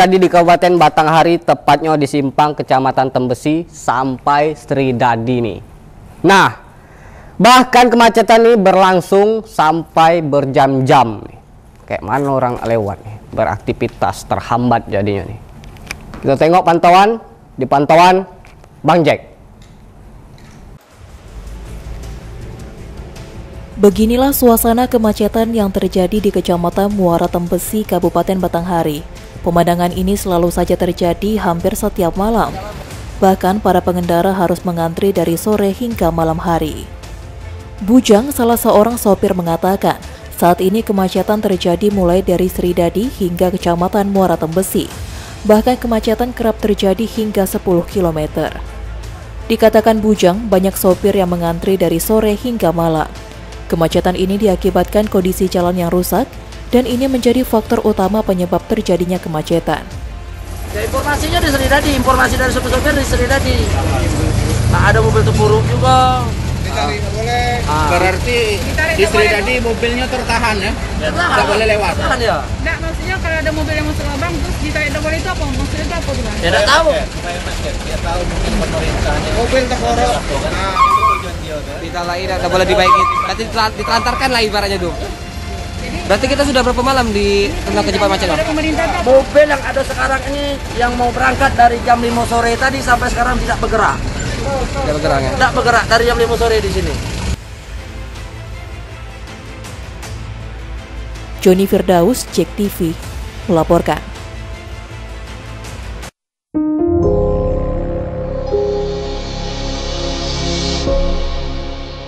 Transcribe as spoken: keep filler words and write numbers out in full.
Tadi di Kabupaten Batanghari, tepatnya di simpang Kecamatan Tembesi sampai Sridadi nih. Nah, bahkan kemacetan ini berlangsung sampai berjam-jam. Kayak mana orang lewat nih, beraktivitas terhambat jadinya nih. Kita tengok pantauan, di pantauan Bang Jack. Beginilah suasana kemacetan yang terjadi di Kecamatan Muara Tembesi, Kabupaten Batanghari. Pemandangan ini selalu saja terjadi hampir setiap malam. Bahkan para pengendara harus mengantri dari sore hingga malam hari. Bujang, salah seorang sopir, mengatakan saat ini kemacetan terjadi mulai dari Sridadi hingga Kecamatan Muara Tembesi. Bahkan kemacetan kerap terjadi hingga sepuluh kilometer. Dikatakan Bujang, banyak sopir yang mengantri dari sore hingga malam. Kemacetan ini diakibatkan kondisi jalan yang rusak, dan ini menjadi faktor utama penyebab terjadinya kemacetan. Ya, informasinya di Sridadi, informasi dari sopir-sopir di Sridadi. Nah, ada mobil terburuk juga. Ditarik, nggak boleh. Ah. Berarti ditarik, di Sridadi mobilnya tertahan ya? Nggak ya, boleh lewat. Tertahan ya? Nggak, maksudnya kalau ada mobil yang masuk lubang, terus ditarik nggak boleh itu apa? Maksudnya itu apa? Gimana? Ya, nggak tahu. Nggak tahu mungkin pemerintahnya. Mobil terborok. Ditalahin, nggak boleh dibaikin. Nanti ditelantarkan lah ibaratnya tuh. Berarti kita sudah berapa malam di tengah kejadian macet? Mobil yang ada sekarang ini yang mau berangkat dari jam lima sore tadi sampai sekarang tidak bergerak. Tidak bergerak ya? Tidak bergerak dari jam lima sore di sini. Joni Firdaus, Jek T V, melaporkan.